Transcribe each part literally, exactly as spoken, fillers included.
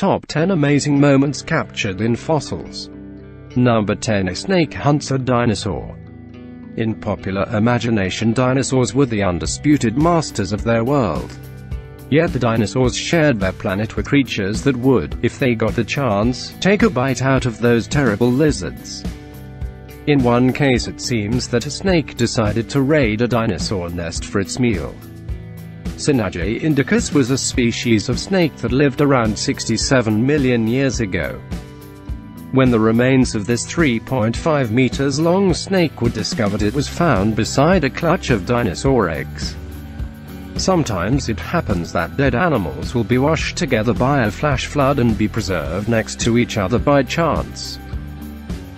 Top ten amazing moments captured in fossils. Number ten. A snake hunts a dinosaur. In popular imagination, dinosaurs were the undisputed masters of their world. Yet the dinosaurs shared their planet with creatures that would, if they got the chance, take a bite out of those terrible lizards. In one case, it seems that a snake decided to raid a dinosaur nest for its meal. Sanajeh indicus was a species of snake that lived around sixty-seven million years ago, when the remains of this three point five meters long snake were discovered. It was found beside a clutch of dinosaur eggs. Sometimes it happens that dead animals will be washed together by a flash flood and be preserved next to each other by chance.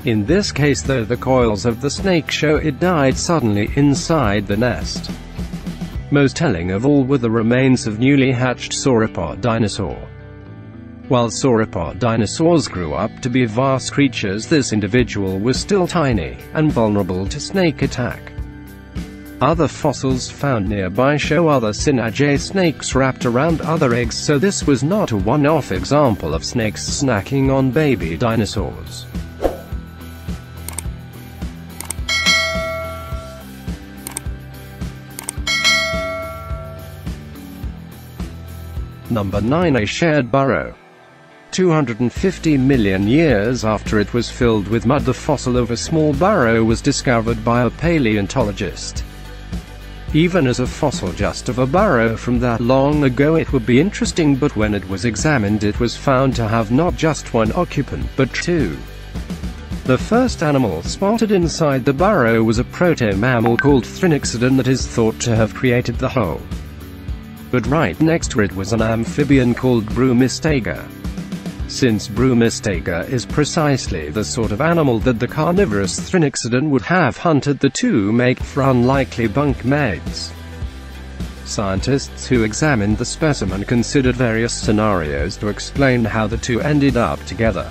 In this case, though, the coils of the snake show it died suddenly inside the nest. Most telling of all were the remains of newly hatched sauropod dinosaur. While sauropod dinosaurs grew up to be vast creatures, this individual was still tiny and vulnerable to snake attack. Other fossils found nearby show other Sanajeh snakes wrapped around other eggs, so this was not a one-off example of snakes snacking on baby dinosaurs. Number nine. A shared burrow. two hundred fifty million years after it was filled with mud, the fossil of a small burrow was discovered by a paleontologist. Even as a fossil just of a burrow from that long ago, it would be interesting, but when it was examined, it was found to have not just one occupant, but two. The first animal spotted inside the burrow was a proto-mammal called Thrinaxodon that is thought to have created the hole. But right next to it was an amphibian called Broomistega. Since Broomistega is precisely the sort of animal that the carnivorous Thrinaxodon would have hunted, the two make for unlikely bunkmates. Scientists who examined the specimen considered various scenarios to explain how the two ended up together.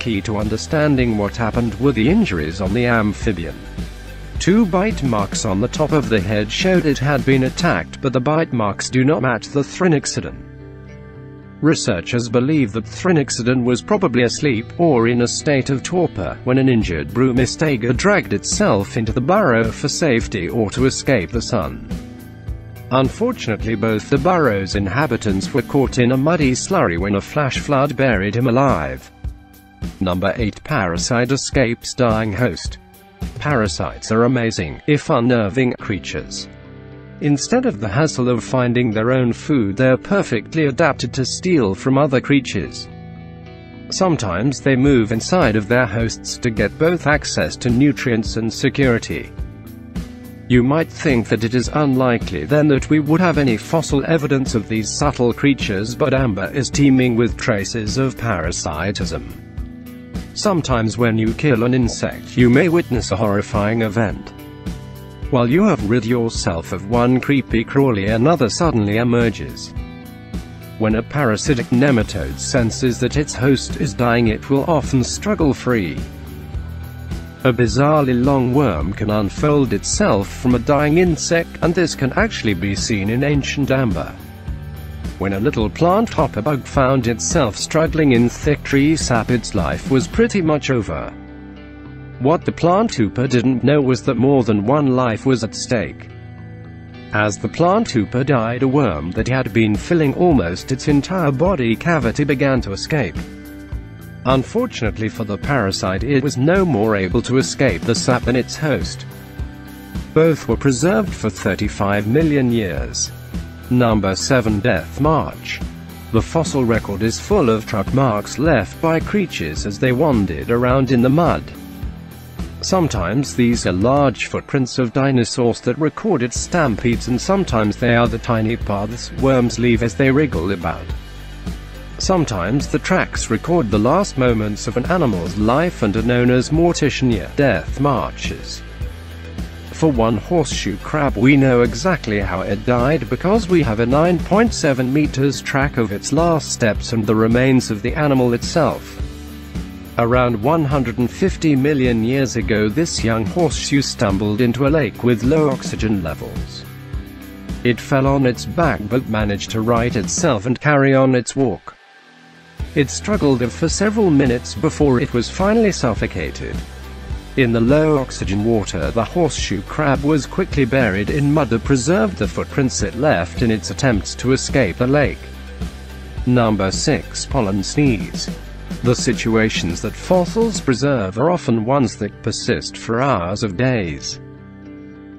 Key to understanding what happened were the injuries on the amphibian. Two bite marks on the top of the head showed it had been attacked, but the bite marks do not match the Thrinaxodon. Researchers believe that Thrinaxodon was probably asleep, or in a state of torpor, when an injured Broomistega dragged itself into the burrow for safety or to escape the sun. Unfortunately, both the burrow's inhabitants were caught in a muddy slurry when a flash flood buried him alive. Number eight. Parasite escapes dying host. Parasites are amazing, if unnerving, creatures. Instead of the hassle of finding their own food, they are perfectly adapted to steal from other creatures. Sometimes they move inside of their hosts to get both access to nutrients and security. You might think that it is unlikely then that we would have any fossil evidence of these subtle creatures, but amber is teeming with traces of parasitism. Sometimes when you kill an insect, you may witness a horrifying event. While you have rid yourself of one creepy crawly, another suddenly emerges. When a parasitic nematode senses that its host is dying, it will often struggle free. A bizarrely long worm can unfold itself from a dying insect, and this can actually be seen in ancient amber. When a little plant hopper bug found itself struggling in thick tree sap, its life was pretty much over. What the plant hooper didn't know was that more than one life was at stake. As the plant hooper died, a worm that had been filling almost its entire body cavity began to escape. Unfortunately for the parasite, it was no more able to escape the sap than its host. Both were preserved for thirty-five million years. Number seven. Death march. The fossil record is full of truck marks left by creatures as they wandered around in the mud. Sometimes these are large footprints of dinosaurs that recorded stampedes, and sometimes they are the tiny paths worms leave as they wriggle about. Sometimes the tracks record the last moments of an animal's life and are known as morticia death marches. For one horseshoe crab, we know exactly how it died because we have a nine point seven meters track of its last steps and the remains of the animal itself. Around one hundred fifty million years ago, this young horseshoe stumbled into a lake with low oxygen levels. It fell on its back but managed to right itself and carry on its walk. It struggled for several minutes before it was finally suffocated. In the low-oxygen water, the horseshoe crab was quickly buried in mud that preserved the footprints it left in its attempts to escape the lake. Number six. Pollen sneeze. The situations that fossils preserve are often ones that persist for hours of days.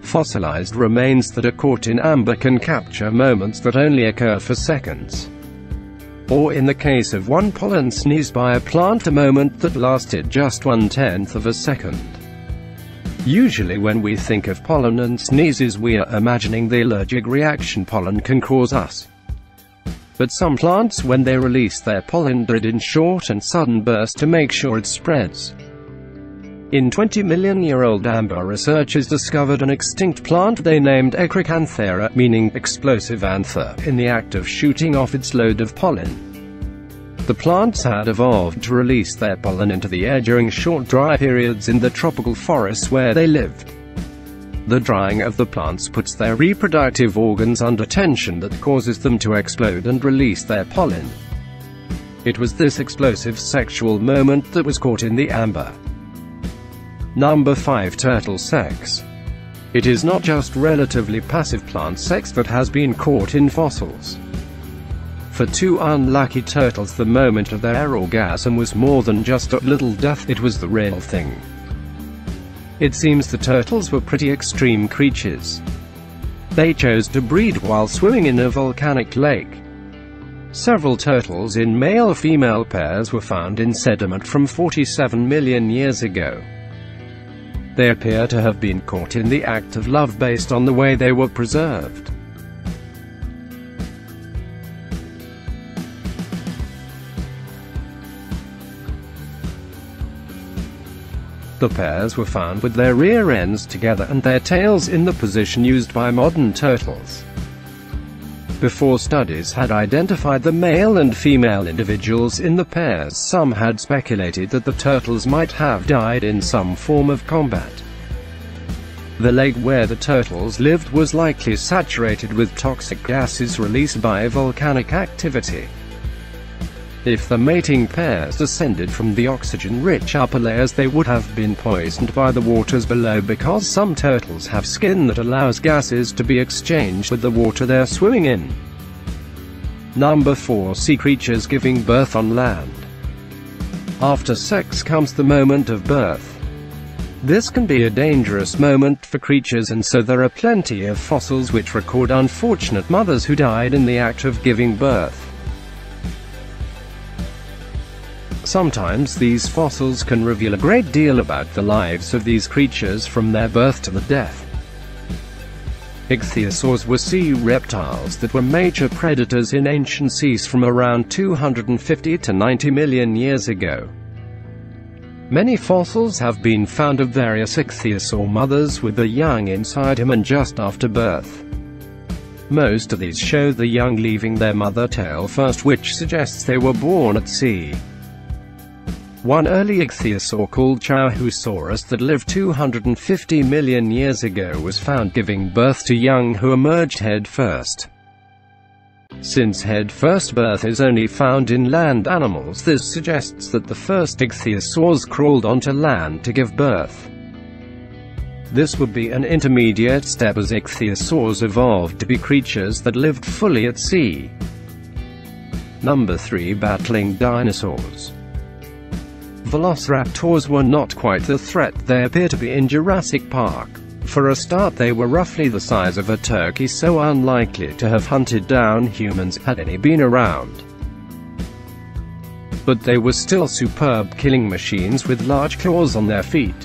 Fossilized remains that are caught in amber can capture moments that only occur for seconds. Or in the case of one pollen sneeze by a plant, a moment that lasted just one-tenth of a second. Usually when we think of pollen and sneezes, we are imagining the allergic reaction pollen can cause us. But some plants, when they release their pollen, do it in short and sudden bursts to make sure it spreads. In twenty million year old amber, researchers discovered an extinct plant they named Ecricanthera, meaning explosive anther, in the act of shooting off its load of pollen. The plants had evolved to release their pollen into the air during short dry periods in the tropical forests where they lived. The drying of the plants puts their reproductive organs under tension that causes them to explode and release their pollen. It was this explosive sexual moment that was caught in the amber. Number five. Turtle sex. It is not just relatively passive plant sex that has been caught in fossils. For two unlucky turtles, the moment of their orgasm was more than just a little death, it was the real thing. It seems the turtles were pretty extreme creatures. They chose to breed while swimming in a volcanic lake. Several turtles in male-female pairs were found in sediment from forty-seven million years ago. They appear to have been caught in the act of love based on the way they were preserved. The pairs were found with their rear ends together and their tails in the position used by modern turtles. Before studies had identified the male and female individuals in the pairs, some had speculated that the turtles might have died in some form of combat. The lake where the turtles lived was likely saturated with toxic gases released by volcanic activity. If the mating pairs descended from the oxygen-rich upper layers, they would have been poisoned by the waters below, because some turtles have skin that allows gases to be exchanged with the water they're swimming in. Number four. Sea creatures giving birth on land. After sex comes the moment of birth. This can be a dangerous moment for creatures, and so there are plenty of fossils which record unfortunate mothers who died in the act of giving birth. Sometimes these fossils can reveal a great deal about the lives of these creatures from their birth to the death. Ichthyosaurs were sea reptiles that were major predators in ancient seas from around two hundred fifty to ninety million years ago. Many fossils have been found of various ichthyosaur mothers with the young inside them and just after birth. Most of these show the young leaving their mother tail first, which suggests they were born at sea. One early ichthyosaur called Chahuasaurus that lived two hundred fifty million years ago was found giving birth to young who emerged head first. Since head first birth is only found in land animals, this suggests that the first ichthyosaurs crawled onto land to give birth. This would be an intermediate step, as ichthyosaurs evolved to be creatures that lived fully at sea. Number three. Battling dinosaurs. Velociraptors were not quite the threat they appear to be in Jurassic Park. For a start, they were roughly the size of a turkey, so unlikely to have hunted down humans had any been around. But they were still superb killing machines with large claws on their feet.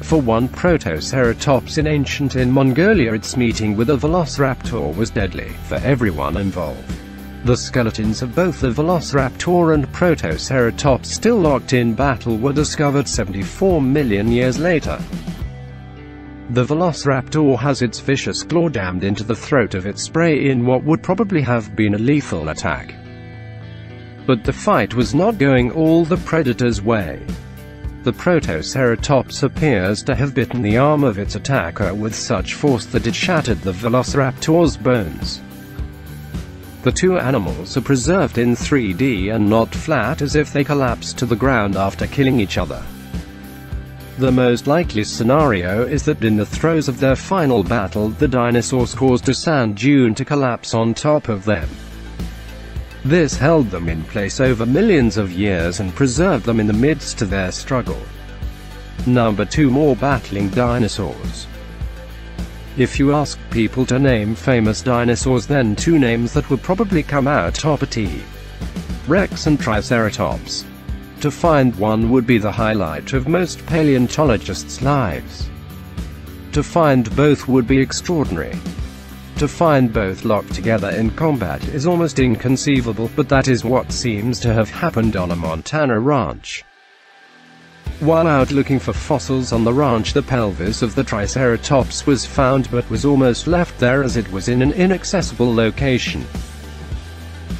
For one Protoceratops in ancient in Mongolia, its meeting with a velociraptor was deadly for everyone involved. The skeletons of both the Velociraptor and Protoceratops, still locked in battle, were discovered seventy-four million years later. The Velociraptor has its vicious claw dammed into the throat of its prey in what would probably have been a lethal attack. But the fight was not going all the predator's way. The Protoceratops appears to have bitten the arm of its attacker with such force that it shattered the Velociraptor's bones. The two animals are preserved in three D and not flat as if they collapse to the ground after killing each other. The most likely scenario is that in the throes of their final battle the dinosaurs caused a sand dune to collapse on top of them. This held them in place over millions of years and preserved them in the midst of their struggle. Number two. More battling dinosaurs. If you ask people to name famous dinosaurs, then two names that would probably come out top are T Rex and Triceratops. To find one would be the highlight of most paleontologists' lives. To find both would be extraordinary. To find both locked together in combat is almost inconceivable, but that is what seems to have happened on a Montana ranch. While out looking for fossils on the ranch, the pelvis of the Triceratops was found but was almost left there as it was in an inaccessible location.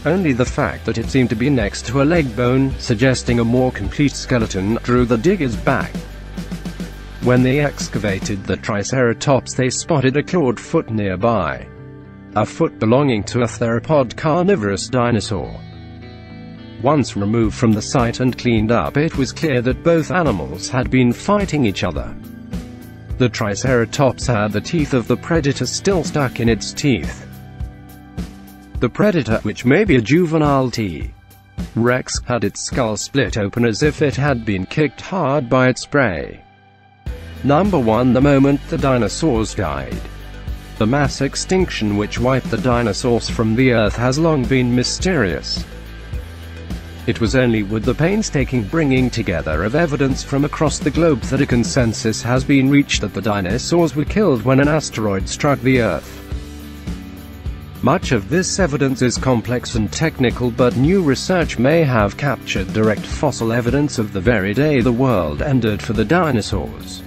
Only the fact that it seemed to be next to a leg bone, suggesting a more complete skeleton, drew the diggers back. When they excavated the Triceratops, they spotted a clawed foot nearby. A foot belonging to a theropod carnivorous dinosaur. Once removed from the site and cleaned up, it was clear that both animals had been fighting each other. The Triceratops had the teeth of the predator still stuck in its teeth. The predator, which may be a juvenile T Rex, had its skull split open as if it had been kicked hard by its prey. Number one. The moment the dinosaurs died. The mass extinction which wiped the dinosaurs from the earth has long been mysterious. It was only with the painstaking bringing together of evidence from across the globe that a consensus has been reached that the dinosaurs were killed when an asteroid struck the earth. Much of this evidence is complex and technical, but new research may have captured direct fossil evidence of the very day the world ended for the dinosaurs.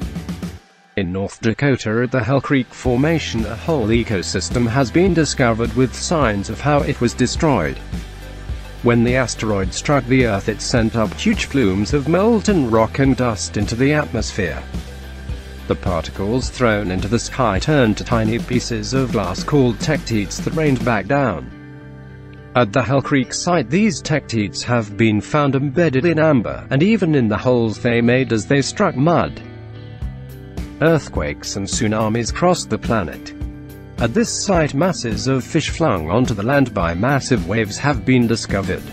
In North Dakota at the Hell Creek Formation, a whole ecosystem has been discovered with signs of how it was destroyed. When the asteroid struck the Earth, it sent up huge plumes of molten rock and dust into the atmosphere. The particles thrown into the sky turned to tiny pieces of glass called tectites that rained back down. At the Hell Creek site, these tectites have been found embedded in amber, and even in the holes they made as they struck mud. Earthquakes and tsunamis crossed the planet. At this site, masses of fish flung onto the land by massive waves have been discovered.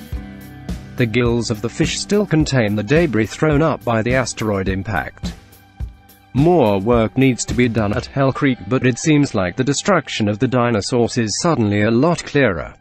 The gills of the fish still contain the debris thrown up by the asteroid impact. More work needs to be done at Hell Creek, but it seems like the destruction of the dinosaurs is suddenly a lot clearer.